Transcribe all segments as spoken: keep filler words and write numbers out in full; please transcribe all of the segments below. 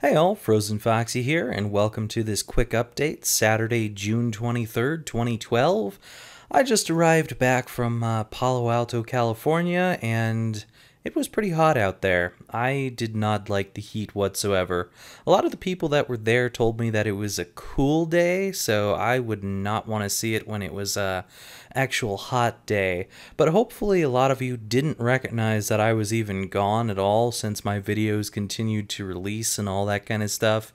Hey all, Frozen Foxy here, and welcome to this quick update, Saturday, June twenty-third, twenty twelve. I just arrived back from uh, Palo Alto, California, and it was pretty hot out there. I did not like the heat whatsoever. A lot of the people that were there told me that it was a cool day, so I would not want to see it when it was a actual hot day. But hopefully a lot of you didn't recognize that I was even gone at all, since my videos continued to release and all that kind of stuff,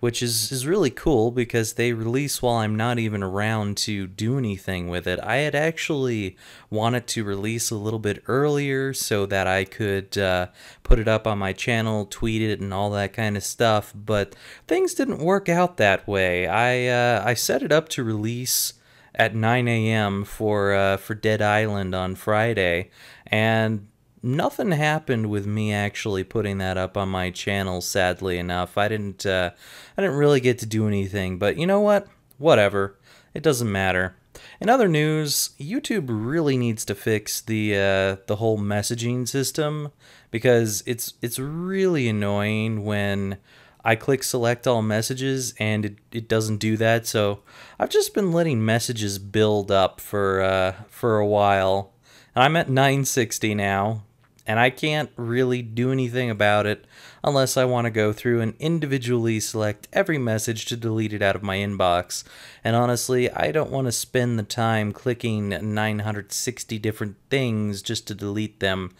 which is, is really cool because they release while I'm not even around to do anything with it. I had actually wanted to release a little bit earlier so that I could uh, put it up on my channel, tweet it, and all that kind of stuff, but things didn't work out that way. I, uh, I set it up to release at nine A M for, uh, for Dead Island on Friday, and nothing happened with me actually putting that up on my channel, sadly enough. I didn't uh, I didn't really get to do anything, but you know what? Whatever. It doesn't matter. In other news, YouTube really needs to fix the uh, the whole messaging system, because it's it's really annoying when I click select all messages and it, it doesn't do that. So I've just been letting messages build up for uh, for a while. And I'm at nine sixty now, and I can't really do anything about it unless I want to go through and individually select every message to delete it out of my inbox. And honestly, I don't want to spend the time clicking nine hundred sixty different things just to delete them.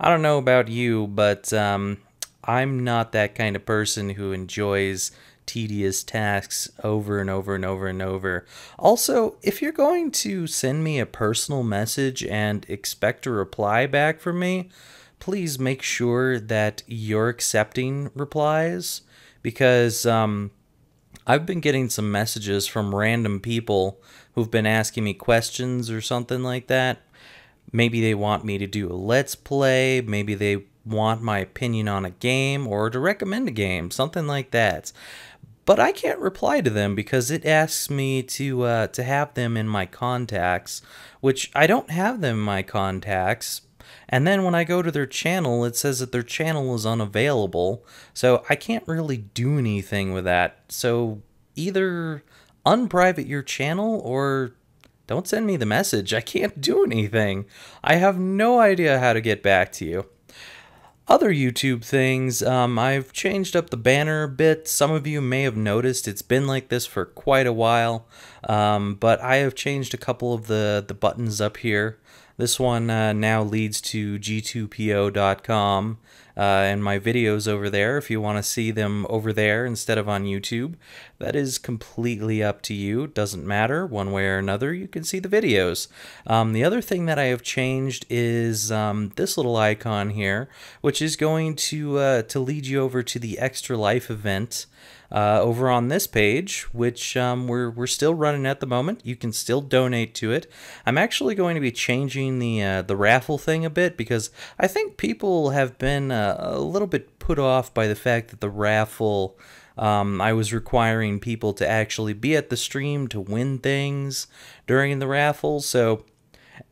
I don't know about you, but um, I'm not that kind of person who enjoys tedious tasks over and over and over and over. Also, if you're going to send me a personal message and expect a reply back from me, please make sure that you're accepting replies, because um, I've been getting some messages from random people who've been asking me questions or something like that. Maybe they want me to do a Let's Play, maybe they want my opinion on a game or to recommend a game, something like that. But I can't reply to them because it asks me to uh, to have them in my contacts, which I don't have them in my contacts. And then when I go to their channel, it says that their channel is unavailable, so I can't really do anything with that. So either unprivate your channel or don't send me the message. I can't do anything. I have no idea how to get back to you. Other YouTube things, um, I've changed up the banner a bit. Some of you may have noticed it's been like this for quite a while, um, but I have changed a couple of the, the buttons up here. This one uh, now leads to g two p o dot com uh, and my videos over there. If you want to see them over there instead of on YouTube, that is completely up to you. Doesn't matter one way or another. You can see the videos. Um, the other thing that I have changed is um, this little icon here, which is going to uh, to lead you over to the Extra Life event uh, over on this page, which um, we're we're still running at the moment. You can still donate to it. I'm actually going to be changing the uh, the raffle thing a bit, because I think people have been uh, a little bit put off by the fact that the raffle, um, I was requiring people to actually be at the stream to win things during the raffle. So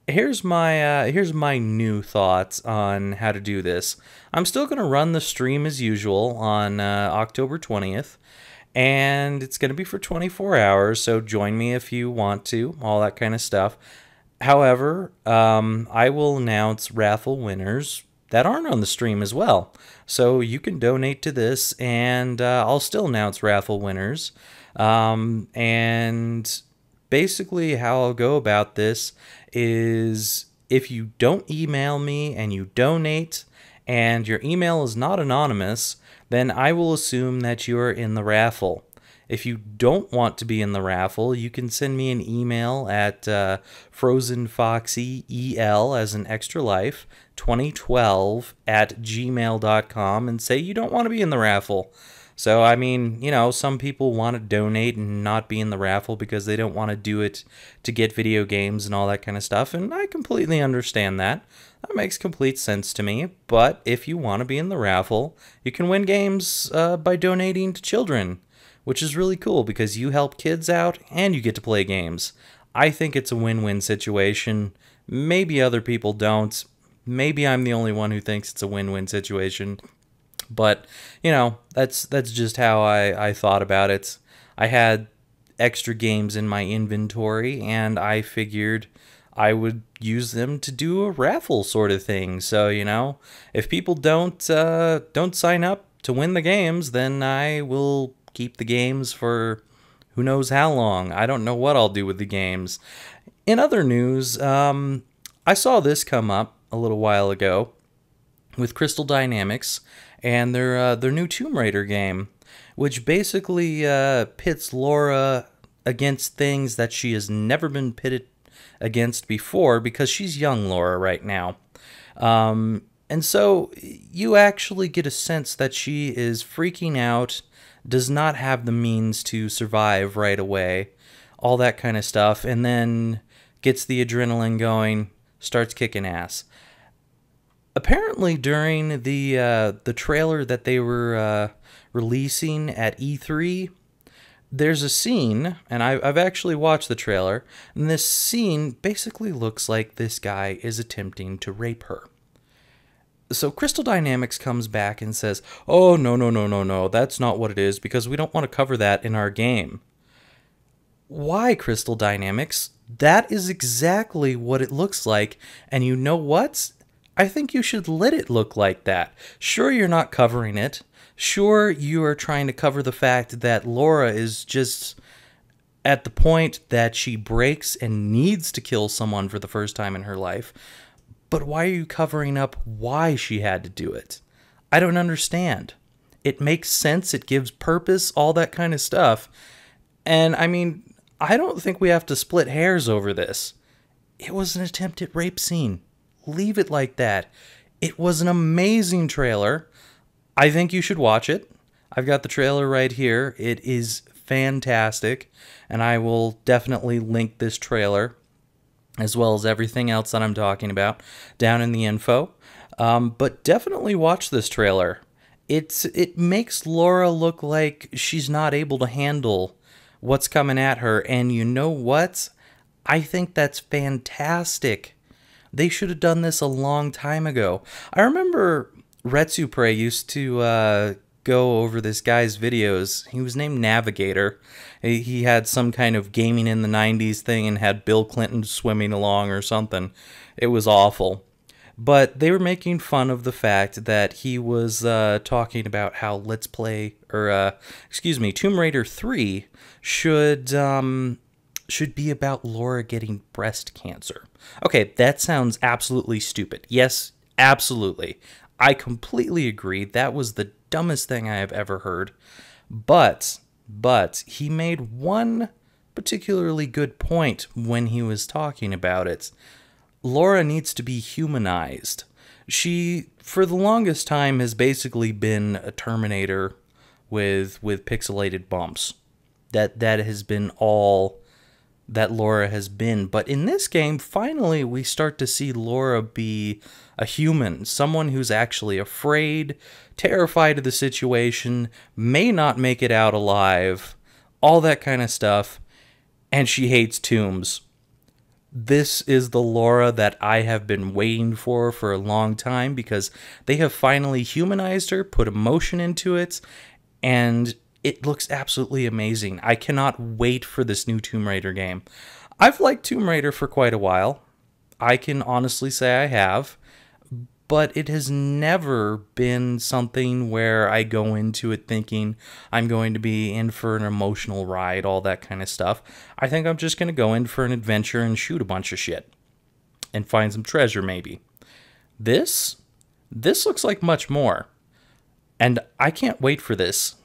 here's my uh, here's my new thoughts on how to do this. I'm still going to run the stream as usual on uh, October twentieth, and it's going to be for twenty-four hours. So join me if you want to, all that kind of stuff. However, um, I will announce raffle winners that aren't on the stream as well. So you can donate to this, and uh, I'll still announce raffle winners. Um, and basically how I'll go about this is, if you don't email me and you donate and your email is not anonymous, then I will assume that you are in the raffle. If you don't want to be in the raffle, you can send me an email at uh, frozenfoxyel, as in Extra Life, twenty twelve at gmail dot com, and say you don't want to be in the raffle. So, I mean, you know, some people want to donate and not be in the raffle because they don't want to do it to get video games and all that kind of stuff, and I completely understand that. That makes complete sense to me, but if you want to be in the raffle, you can win games uh, by donating to children, which is really cool because you help kids out and you get to play games. I think it's a win-win situation. Maybe other people don't. Maybe I'm the only one who thinks it's a win-win situation. but you know, that's that's just how I, I thought about it. I had extra games in my inventory, and I figured I would use them to do a raffle sort of thing. So, you know, if people don't uh, don't sign up to win the games, then I will keep the games for who knows how long. I don't know what I'll do with the games. In other news, um, I saw this come up a little while ago with Crystal Dynamics and their uh, their new Tomb Raider game, which basically uh, pits Laura against things that she has never been pitted against before, because she's young Laura right now. Um, and so you actually get a sense that she is freaking out, does not have the means to survive right away, all that kind of stuff, and then gets the adrenaline going, starts kicking ass. Apparently during the uh, the trailer that they were uh, releasing at E three, there's a scene, and I, I've actually watched the trailer, and this scene basically looks like this guy is attempting to rape her. So Crystal Dynamics comes back and says, oh, no, no, no, no, no, that's not what it is, because we don't want to cover that in our game. Why, Crystal Dynamics? That is exactly what it looks like, and you know what? I think you should let it look like that. Sure, you're not covering it. Sure, you are trying to cover the fact that Laura is just at the point that she breaks and needs to kill someone for the first time in her life. But why are you covering up why she had to do it? I don't understand. It makes sense. It gives purpose, all that kind of stuff. And I mean, I don't think we have to split hairs over this. It was an attempt at rape scene. Leave it like that. It was an amazing trailer. I think you should watch it. I've got the trailer right here. It is fantastic, and I will definitely link this trailer as well as everything else that I'm talking about down in the info. Um, but definitely watch this trailer. It's it makes Laura look like she's not able to handle what's coming at her, and you know what? I think that's fantastic. They should have done this a long time ago. I remember Retsupre used to uh, go over this guy's videos. He was named Navigator. He had some kind of gaming in the nineties thing and had Bill Clinton swimming along or something. It was awful. But they were making fun of the fact that he was uh, talking about how Let's Play, or uh, excuse me, Tomb Raider three should... Um, should be about Laura getting breast cancer. Okay, that sounds absolutely stupid. Yes, absolutely. I completely agree. That was the dumbest thing I have ever heard. But, but, he made one particularly good point when he was talking about it. Laura needs to be humanized. She, for the longest time, has basically been a Terminator with with pixelated bumps. That, that has been all that Laura has been. But in this game, finally, we start to see Laura be a human, someone who's actually afraid, terrified of the situation, may not make it out alive, all that kind of stuff, and she hates tombs. This is the Laura that I have been waiting for for a long time, because they have finally humanized her, put emotion into it, and it looks absolutely amazing. I cannot wait for this new Tomb Raider game. I've liked Tomb Raider for quite a while. I can honestly say I have. But it has never been something where I go into it thinking I'm going to be in for an emotional ride, all that kind of stuff. I think I'm just going to go in for an adventure and shoot a bunch of shit. And find some treasure, maybe. This? This looks like much more. And I can't wait for this.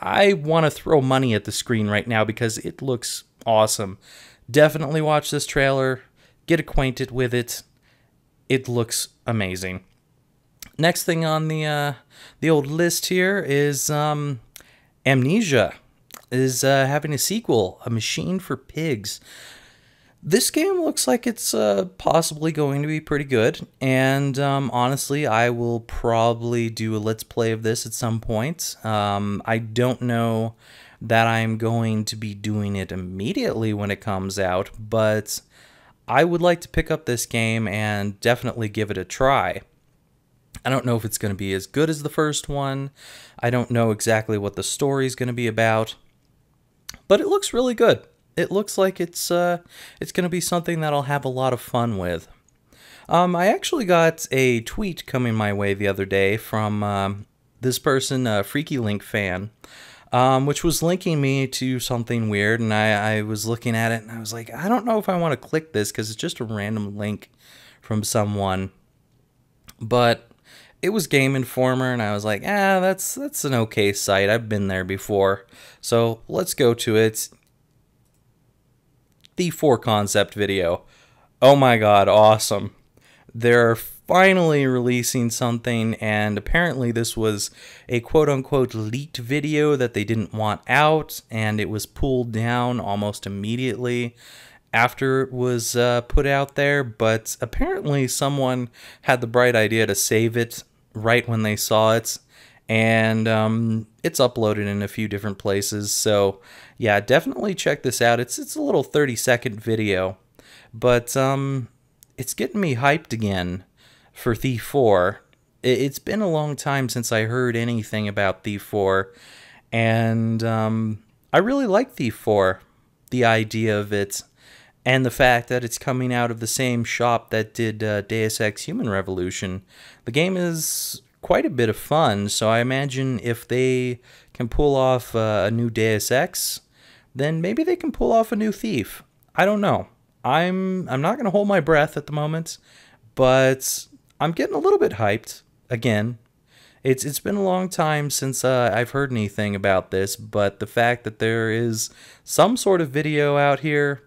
I want to throw money at the screen right now because it looks awesome. Definitely watch this trailer. Get acquainted with it. It looks amazing. Next thing on the uh, the old list here is um, Amnesia is uh, having a sequel, A Machine for Pigs. This game looks like it's uh, possibly going to be pretty good, and um, honestly, I will probably do a Let's Play of this at some point. Um, I don't know that I'm going to be doing it immediately when it comes out, but I would like to pick up this game and definitely give it a try. I don't know if it's going to be as good as the first one. I don't know exactly what the story is going to be about, but it looks really good. It looks like it's uh, it's going to be something that I'll have a lot of fun with. Um, I actually got a tweet coming my way the other day from um, this person, a Freaky Link fan, um, which was linking me to something weird, and I, I was looking at it, and I was like, I don't know if I want to click this, because it's just a random link from someone. But it was Game Informer, and I was like, ah, that's, that's an okay site. I've been there before. So let's go to it. Thief four concept video. Oh my god, awesome. They're finally releasing something, and apparently this was a quote-unquote leaked video that they didn't want out, and it was pulled down almost immediately after it was uh, put out there, but apparently someone had the bright idea to save it right when they saw it, and um, it's uploaded in a few different places, so yeah, definitely check this out. It's, it's a little thirty-second video, but um, it's getting me hyped again for Thief four. It's been a long time since I heard anything about Thief four, and um, I really like Thief four, the idea of it, and the fact that it's coming out of the same shop that did uh, Deus Ex Human Revolution. The game is quite a bit of fun, so I imagine if they can pull off uh, a new Deus Ex, then maybe they can pull off a new Thief. I don't know. I'm I'm not going to hold my breath at the moment, but I'm getting a little bit hyped again. It's it's been a long time since uh, I've heard anything about this, but the fact that there is some sort of video out here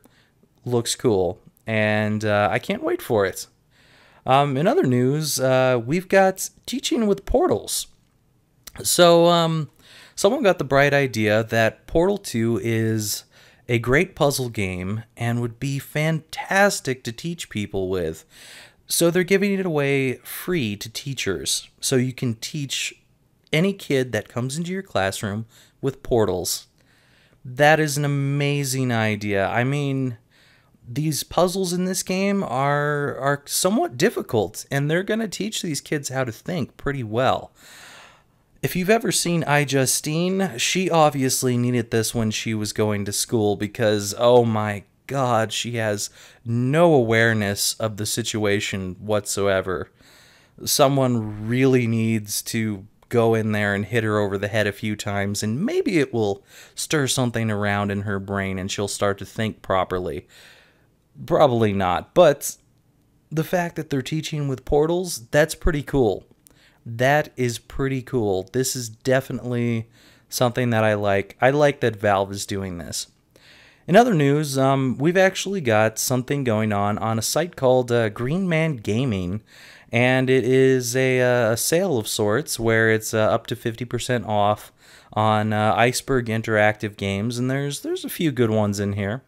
looks cool, and uh, I can't wait for it. Um, in other news, uh, we've got teaching with portals. So um, someone got the bright idea that Portal two is a great puzzle game and would be fantastic to teach people with. So they're giving it away free to teachers. So you can teach any kid that comes into your classroom with portals. That is an amazing idea. I mean, these puzzles in this game are, are somewhat difficult, and they're going to teach these kids how to think pretty well. If you've ever seen iJustine, she obviously needed this when she was going to school, because, oh my god, she has no awareness of the situation whatsoever. Someone really needs to go in there and hit her over the head a few times, and maybe it will stir something around in her brain and she'll start to think properly. Probably not, but the fact that they're teaching with portals, that's pretty cool. That is pretty cool. This is definitely something that I like. I like that Valve is doing this. In other news, um, we've actually got something going on on a site called uh, Green Man Gaming, and it is a, uh, a sale of sorts where it's uh, up to fifty percent off on uh, Iceberg Interactive games, and there's there's a few good ones in here.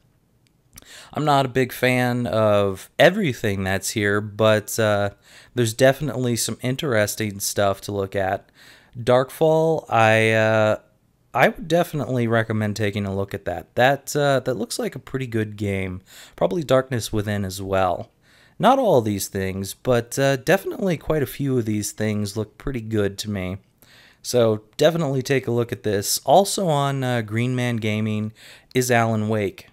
I'm not a big fan of everything that's here, but uh, there's definitely some interesting stuff to look at. Darkfall, I uh, I would definitely recommend taking a look at that. That uh, that looks like a pretty good game. Probably Darkness Within as well. Not all these things, but uh, definitely quite a few of these things look pretty good to me. So definitely take a look at this. Also on uh, Green Man Gaming is Alan Wake,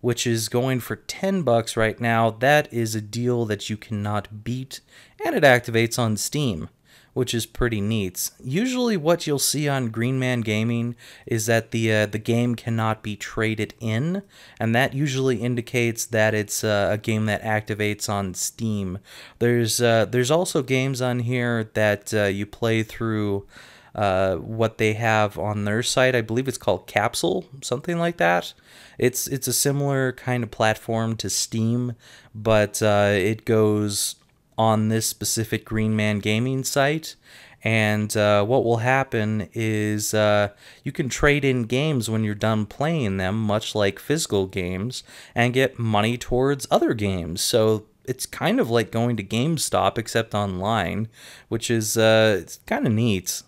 which is going for ten bucks right now. That is a deal that you cannot beat, and it activates on Steam, which is pretty neat. Usually what you'll see on Green Man Gaming is that the uh, the game cannot be traded in, and that usually indicates that it's uh, a game that activates on Steam. There's uh, there's also games on here that uh, you play through Uh, what they have on their site. I believe it's called Capsule, something like that. It's it's a similar kind of platform to Steam, but uh, it goes on this specific Green Man Gaming site. And uh, what will happen is uh, you can trade in games when you're done playing them, much like physical games, and get money towards other games. So it's kind of like going to GameStop, except online, which is uh, it's kind of neat.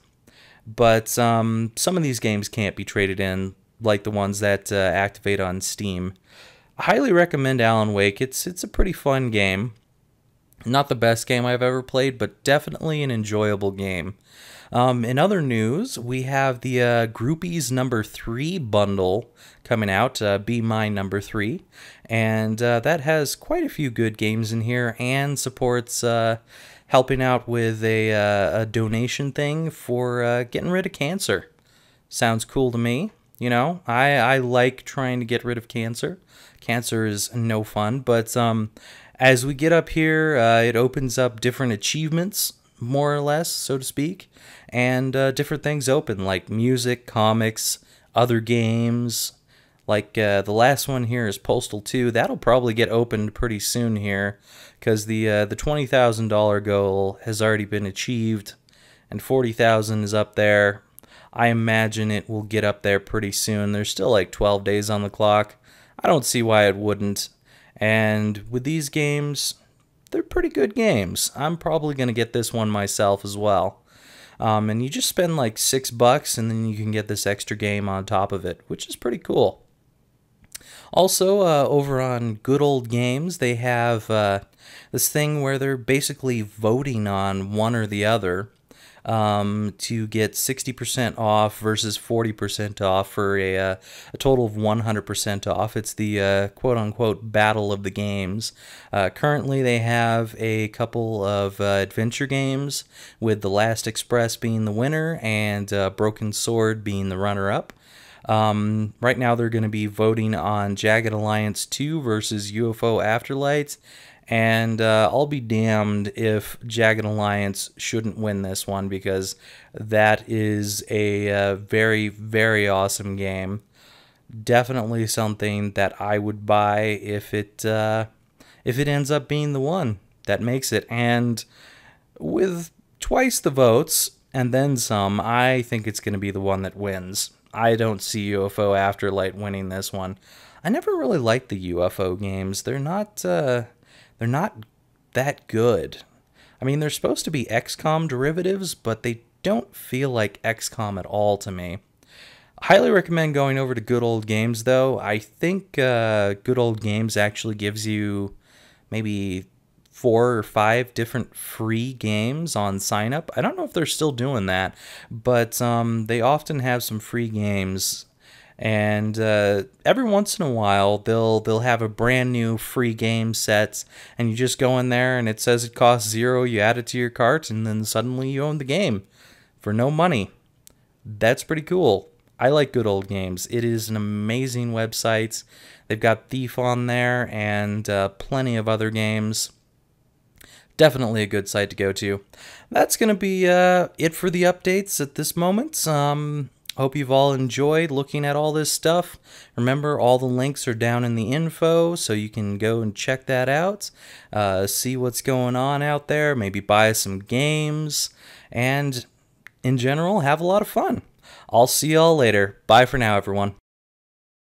But um, some of these games can't be traded in, like the ones that uh, activate on Steam. I highly recommend Alan Wake. It's it's a pretty fun game. Not the best game I've ever played, but definitely an enjoyable game. Um, in other news, we have the uh, Groupees Number Three bundle coming out, uh, Be Mine Number Three, and uh, that has quite a few good games in here and supports uh, helping out with a, uh, a donation thing for uh, getting rid of cancer. Sounds cool to me. You know, I, I like trying to get rid of cancer. Cancer is no fun, but um, as we get up here, uh, it opens up different achievements, more or less, so to speak, and uh, different things open, like music, comics, other games. Like uh, the last one here is Postal two. That'll probably get opened pretty soon here, because the uh, the twenty thousand dollar goal has already been achieved, and forty thousand dollars is up there. I imagine it will get up there pretty soon. There's still like twelve days on the clock. I don't see why it wouldn't. And with these games, they're pretty good games. I'm probably going to get this one myself as well. Um, and you just spend like six bucks and then you can get this extra game on top of it, which is pretty cool. Also, uh, over on Good Old Games, they have uh, this thing where they're basically voting on one or the other. Um, to get sixty percent off versus forty percent off for a, uh, a total of one hundred percent off. It's the uh, quote-unquote battle of the games. Uh, currently, they have a couple of uh, adventure games, with The Last Express being the winner and uh, Broken Sword being the runner-up. Um, right now, they're going to be voting on Jagged Alliance two versus U F O Afterlight. And uh, I'll be damned if Jagged Alliance shouldn't win this one, because that is a uh, very, very awesome game. Definitely something that I would buy if it uh, if it ends up being the one that makes it. And with twice the votes and then some, I think it's going to be the one that wins. I don't see U F O Afterlight winning this one. I never really liked the U F O games. They're not... Uh, They're not that good. I mean, they're supposed to be X COM derivatives, but they don't feel like X COM at all to me. Highly recommend going over to Good Old Games, though. I think uh, Good Old Games actually gives you maybe four or five different free games on sign-up. I don't know if they're still doing that, but um, they often have some free games. And uh, every once in a while, they'll they'll have a brand new free game set, and you just go in there, and it says it costs zero. You add it to your cart, and then suddenly you own the game for no money. That's pretty cool. I like Good Old Games. It is an amazing website. They've got Thief on there and uh, plenty of other games. Definitely a good site to go to. That's gonna be uh, it for the updates at this moment. Um. Hope you've all enjoyed looking at all this stuff. Remember, all the links are down in the info, so you can go and check that out. Uh, see what's going on out there, maybe buy some games, and in general, have a lot of fun. I'll see y'all later. Bye for now, everyone.